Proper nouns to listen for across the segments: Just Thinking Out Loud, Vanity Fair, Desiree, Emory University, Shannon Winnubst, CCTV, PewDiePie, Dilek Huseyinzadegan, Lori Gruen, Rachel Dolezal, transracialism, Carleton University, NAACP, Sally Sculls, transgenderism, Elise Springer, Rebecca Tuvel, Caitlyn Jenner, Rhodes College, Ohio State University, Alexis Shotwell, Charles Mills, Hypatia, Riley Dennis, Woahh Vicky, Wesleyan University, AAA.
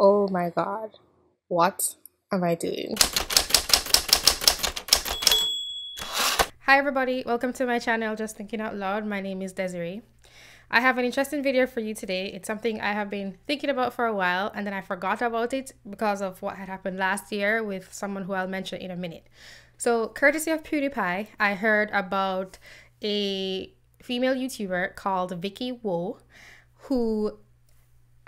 Oh my god, what am I doing? Hi everybody, welcome to my channel, Just Thinking Out Loud. My name is Desiree. I have an interesting video for you today. It's something I have been thinking about for a while, and then I forgot about it because of what had happened last year with someone who I'll mention in a minute. So, courtesy of PewDiePie, I heard about a female YouTuber called Woahh Vicky who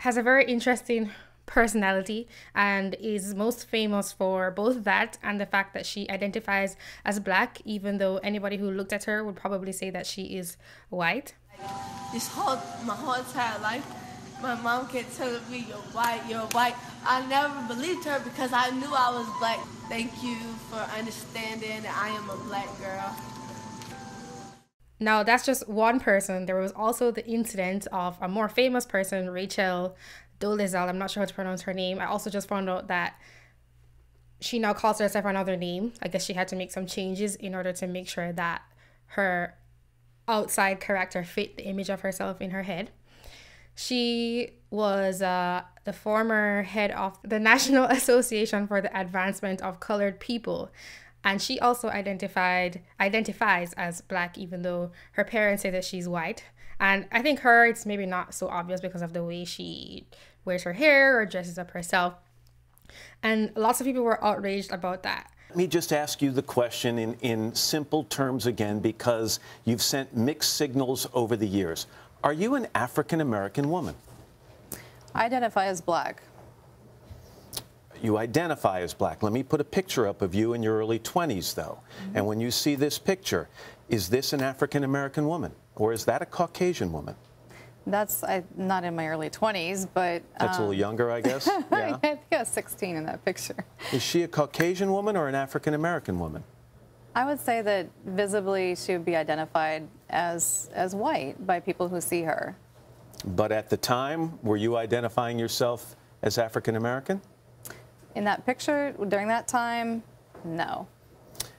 has a very interesting personality and is most famous for both that and the fact that she identifies as black, even though anybody who looked at her would probably say that she is white. This my whole entire life, my mom kept telling me, "You're white, you're white." I never believed her because I knew I was black. Thank you for understanding that I am a black girl. Now, that's just one person. There was also the incident of a more famous person, Rachel Dolezal. I'm not sure how to pronounce her name. I also just found out that she now calls herself another name. I guess she had to make some changes in order to make sure that her outside character fit the image of herself in her head. She was the former head of the National Association for the Advancement of Colored People. And she also identifies as black, even though her parents say that she's white. And I think her, it's maybe not so obvious because of the way she wears her hair or dresses up herself. And lots of people were outraged about that. Let me just ask you the question in simple terms again, because you've sent mixed signals over the years. Are you an African-American woman? I identify as black. You identify as black. Let me put a picture up of you in your early 20s, though. Mm-hmm. And when you see this picture, is this an African-American woman? Or is that a Caucasian woman? That's not in my early 20s, but... That's a little younger, I guess? Yeah. I think I was 16 in that picture. Is she a Caucasian woman or an African-American woman? I would say that visibly she would be identified as white by people who see her. But at the time, were you identifying yourself as African-American? In that picture, during that time, no.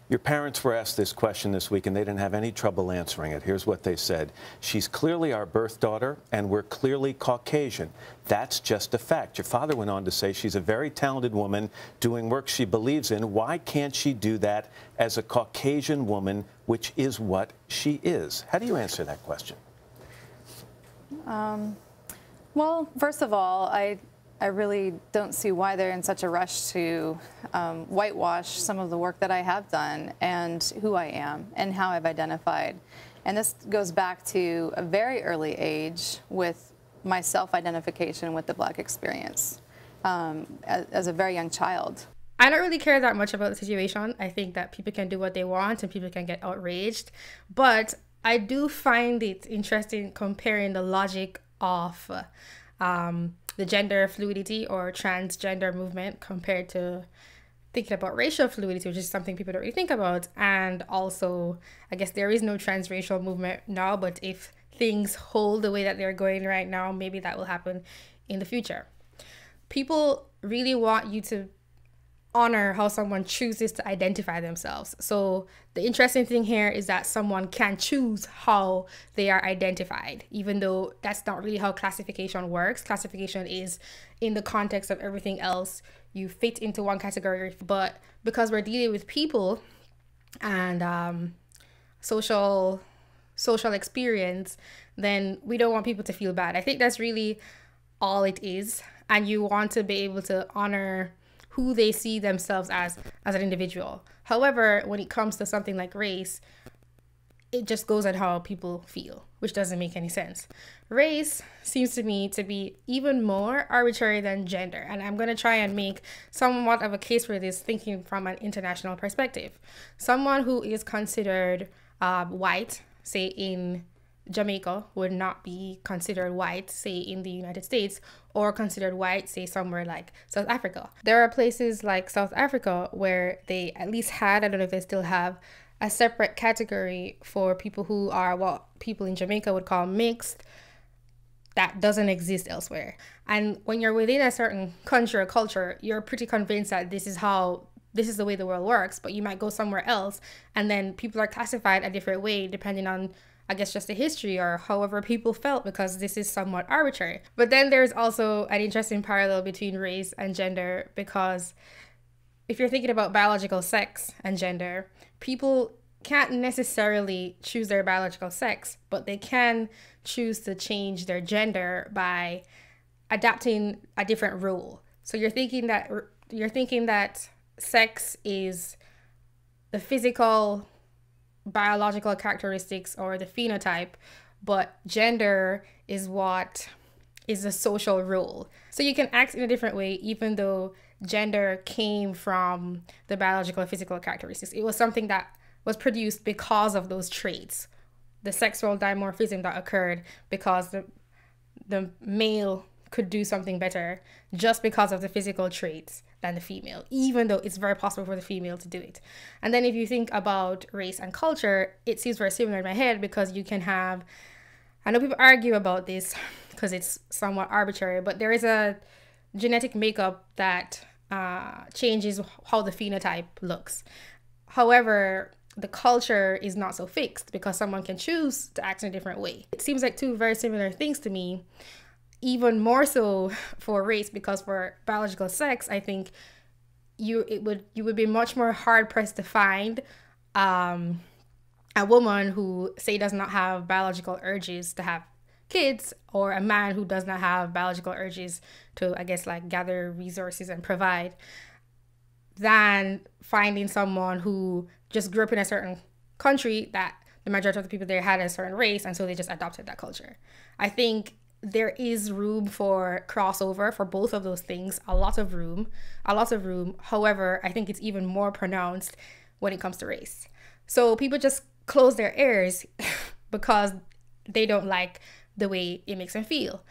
Your parents were asked this question this week, and they didn't have any trouble answering it. Here's what they said. She's clearly our birth daughter, and we're clearly Caucasian. That's just a fact. Your father went on to say she's a very talented woman doing work she believes in. Why can't she do that as a Caucasian woman, which is what she is? How do you answer that question? Well, first of all, I really don't see why they're in such a rush to whitewash some of the work that I have done and who I am and how I've identified. And this goes back to a very early age with my self-identification with the black experience as a very young child. I don't really care that much about the situation. I think that people can do what they want and people can get outraged. But I do find it interesting comparing the logic of the gender fluidity or transgender movement compared to thinking about racial fluidity, which is something people don't really think about. And also, I guess there is no transracial movement now, but if things hold the way that they're going right now, maybe that will happen in the future. People really want you to honor how someone chooses to identify themselves. So the interesting thing here is that someone can choose how they are identified, even though that's not really how classification works. Classification is in the context of everything else. You fit into one category, but because we're dealing with people and social experience, then we don't want people to feel bad. I think that's really all it is. And you want to be able to honor who they see themselves as an individual. However, when it comes to something like race, it just goes at how people feel, which doesn't make any sense. Race seems to me to be even more arbitrary than gender, and I'm gonna try and make somewhat of a case for this thinking from an international perspective. Someone who is considered white, say in Jamaica, would not be considered white, say in the United States, or considered white, say somewhere like South Africa. There are places like South Africa where they at least had, I don't know if they still have, a separate category for people who are what people in Jamaica would call mixed. That doesn't exist elsewhere. And when you're within a certain country or culture, you're pretty convinced that this is the way the world works, but you might go somewhere else and then people are classified a different way depending on I guess, just the history or however people felt, because this is somewhat arbitrary. But then there's also an interesting parallel between race and gender, because if you're thinking about biological sex and gender, people can't necessarily choose their biological sex, but they can choose to change their gender by adapting a different role. So you're thinking that sex is the physical biological characteristics or the phenotype, but gender is what is the social role. So you can act in a different way, even though gender came from the biological and physical characteristics. It was something that was produced because of those traits, the sexual dimorphism that occurred because the male could do something better just because of the physical traits than the female, even though it's very possible for the female to do it. And then if you think about race and culture, it seems very similar in my head, because you can have, I know people argue about this because it's somewhat arbitrary, but there is a genetic makeup that changes how the phenotype looks. However, the culture is not so fixed, because someone can choose to act in a different way. It seems like two very similar things to me, even more so for race, because for biological sex, I think you would be much more hard-pressed to find a woman who, say, does not have biological urges to have kids, or a man who does not have biological urges to, I guess, like, gather resources and provide, than finding someone who just grew up in a certain country that the majority of the people there had a certain race, and so they just adopted that culture. I think there is room for crossover for both of those things, a lot of room. However, I think it's even more pronounced when it comes to race. So people just close their ears because they don't like the way it makes them feel.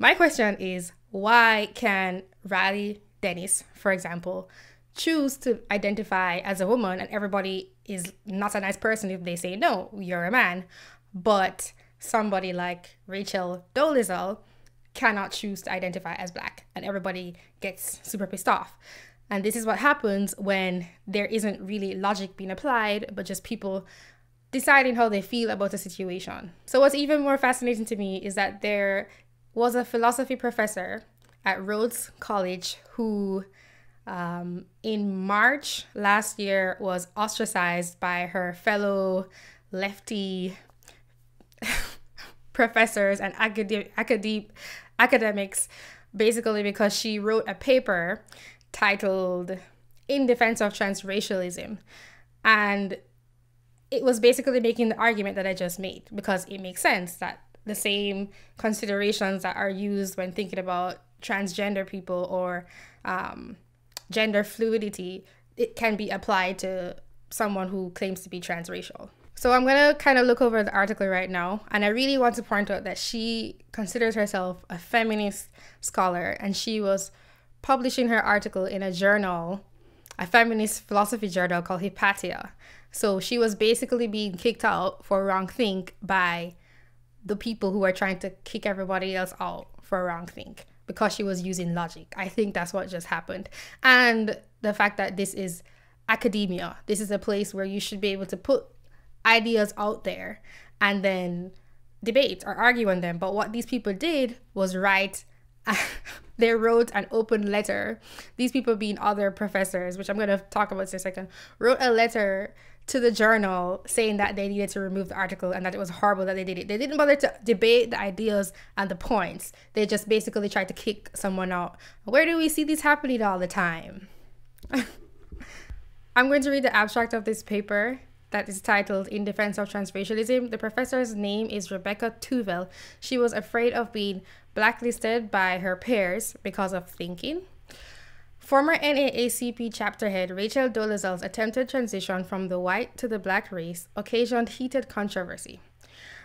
My question is, why can Riley Dennis, for example, choose to identify as a woman, and everybody is not a nice person if they say, no, you're a man, but somebody like Rachel Dolezal cannot choose to identify as black, and everybody gets super pissed off? And this is what happens when there isn't really logic being applied, but just people deciding how they feel about the situation. So what's even more fascinating to me is that there was a philosophy professor at Rhodes College who in March last year was ostracized by her fellow lefty professors and academics, basically because she wrote a paper titled "In Defense of Transracialism," and it was basically making the argument that I just made, because it makes sense that the same considerations that are used when thinking about transgender people or gender fluidity, it can be applied to someone who claims to be transracial. So I'm gonna kind of look over the article right now, and I really want to point out that she considers herself a feminist scholar, and she was publishing her article in a journal, a feminist philosophy journal called Hypatia. So she was basically being kicked out for wrongthink by the people who are trying to kick everybody else out for wrongthink, because she was using logic. I think that's what just happened. And the fact that this is academia, this is a place where you should be able to put ideas out there and then debate or argue on them. But what these people did was write, they wrote an open letter. These people being other professors, which I'm going to talk about in a second, wrote a letter to the journal saying that they needed to remove the article and that it was horrible that they did it. They didn't bother to debate the ideas and the points. They just basically tried to kick someone out. Where do we see these happening all the time? I'm going to read the abstract of this paper that is titled "In Defense of Transracialism." The professor's name is Rebecca Tuvel. She was afraid of being blacklisted by her peers because of thinking. Former NAACP chapter head Rachel Dolezal's attempted transition from the white to the black race occasioned heated controversy.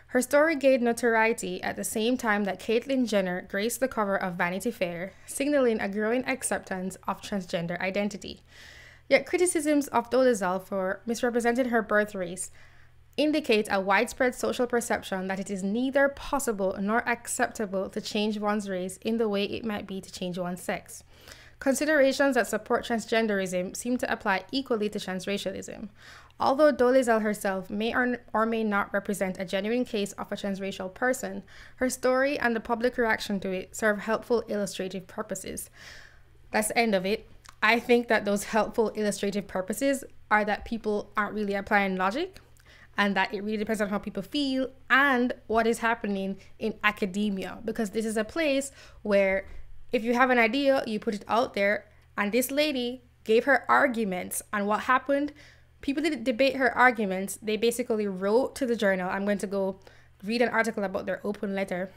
Her story gained notoriety at the same time that Caitlyn Jenner graced the cover of Vanity Fair, signaling a growing acceptance of transgender identity. Yet criticisms of Dolezal for misrepresenting her birth race indicate a widespread social perception that it is neither possible nor acceptable to change one's race in the way it might be to change one's sex. Considerations that support transgenderism seem to apply equally to transracialism. Although Dolezal herself may or may not represent a genuine case of a transracial person, her story and the public reaction to it serve helpful illustrative purposes. That's the end of it. I think that those helpful illustrative purposes are that people aren't really applying logic, and that it really depends on how people feel and what is happening in academia, because this is a place where if you have an idea, you put it out there, and this lady gave her arguments, and what happened, people didn't debate her arguments, they basically wrote to the journal. I'm going to go read an article about their open letter.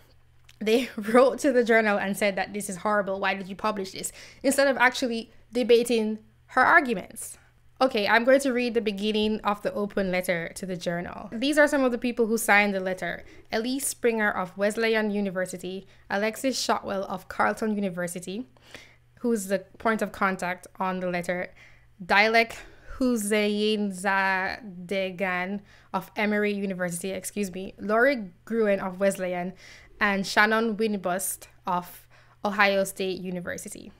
They wrote to the journal and said that this is horrible, why did you publish this? Instead of actually debating her arguments. Okay, I'm going to read the beginning of the open letter to the journal. These are some of the people who signed the letter. Elise Springer of Wesleyan University, Alexis Shotwell of Carleton University, who's the point of contact on the letter, Dilek Huseyinzadegan of Emory University, Lori Gruen of Wesleyan, and Shannon Winnubst of Ohio State University.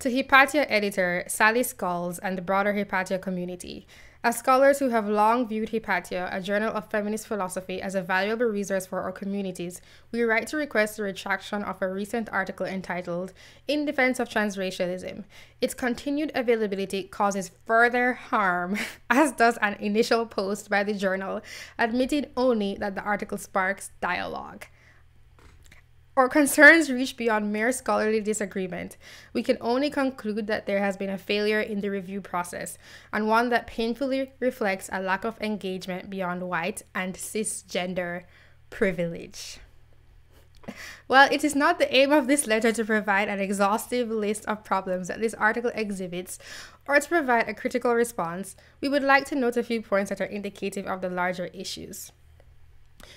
To Hypatia editor Sally Sculls and the broader Hypatia community. As scholars who have long viewed Hypatia, a journal of feminist philosophy, as a valuable resource for our communities, we write to request the retraction of a recent article entitled "In Defense of Transracialism. Its continued availability causes further harm," as does an initial post by the journal, admitting only that the article sparks dialogue. Our concerns reach beyond mere scholarly disagreement. We can only conclude that there has been a failure in the review process, and one that painfully reflects a lack of engagement beyond white and cisgender privilege. Well, it is not the aim of this letter to provide an exhaustive list of problems that this article exhibits or to provide a critical response. We would like to note a few points that are indicative of the larger issues.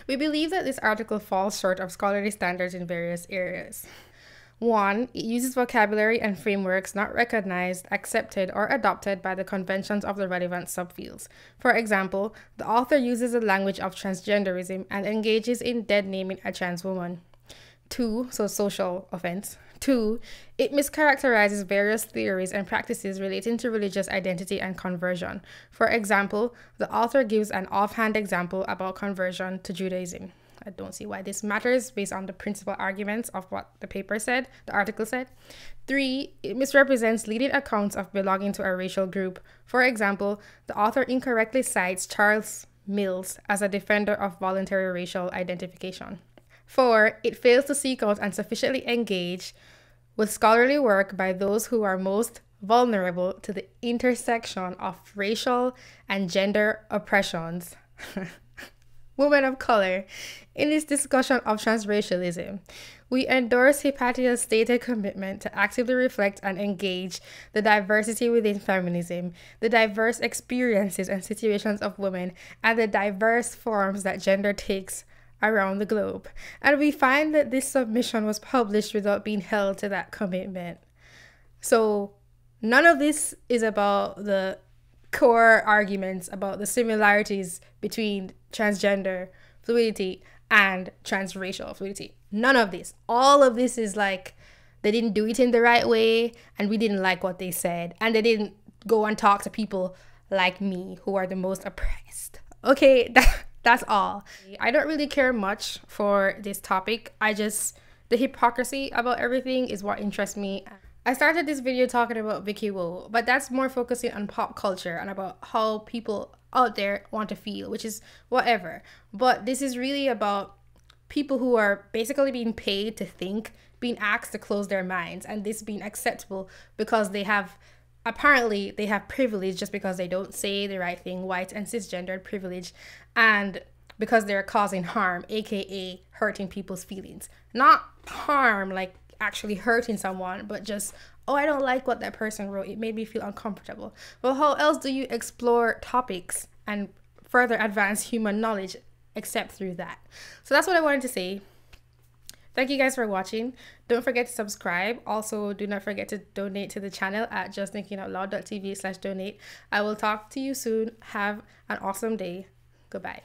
We believe that this article falls short of scholarly standards in various areas. 1. It uses vocabulary and frameworks not recognized, accepted, or adopted by the conventions of the relevant subfields. For example, the author uses the language of transgenderism and engages in dead-naming a trans woman. 2. So social offense. 2. It mischaracterizes various theories and practices relating to religious identity and conversion. For example, the author gives an offhand example about conversion to Judaism. I don't see why this matters based on the principal arguments of what the paper said, the article said. 3. It misrepresents leading accounts of belonging to a racial group. For example, the author incorrectly cites Charles Mills as a defender of voluntary racial identification. 4. It fails to seek out and sufficiently engage with scholarly work by those who are most vulnerable to the intersection of racial and gender oppressions, women of color, in its discussion of transracialism. We endorse Hypatia's stated commitment to actively reflect and engage the diversity within feminism, the diverse experiences and situations of women, and the diverse forms that gender takes around the globe, and we find that this submission was published without being held to that commitment. So none of this is about the core arguments about the similarities between transgender fluidity and transracial fluidity. None of this. All of this is like they didn't do it in the right way, and we didn't like what they said, and they didn't go and talk to people like me who are the most oppressed. Okay, that's all. I don't really care much for this topic. The hypocrisy about everything is what interests me. I started this video talking about Vicky Woahh, but that's more focusing on pop culture and about how people out there want to feel, which is whatever. But this is really about people who are basically being paid to think, being asked to close their minds, and this being acceptable because they have, apparently they have privilege just because they don't say the right thing, white and cisgendered privilege, and because they're causing harm, aka hurting people's feelings. Not harm like actually hurting someone, but just, oh, I don't like what that person wrote, it made me feel uncomfortable. Well, how else do you explore topics and further advance human knowledge except through that? So that's what I wanted to say. Thank you guys for watching. Don't forget to subscribe. Also, do not forget to donate to the channel at justthinkingoutloud.tv/donate. I will talk to you soon. Have an awesome day. Goodbye.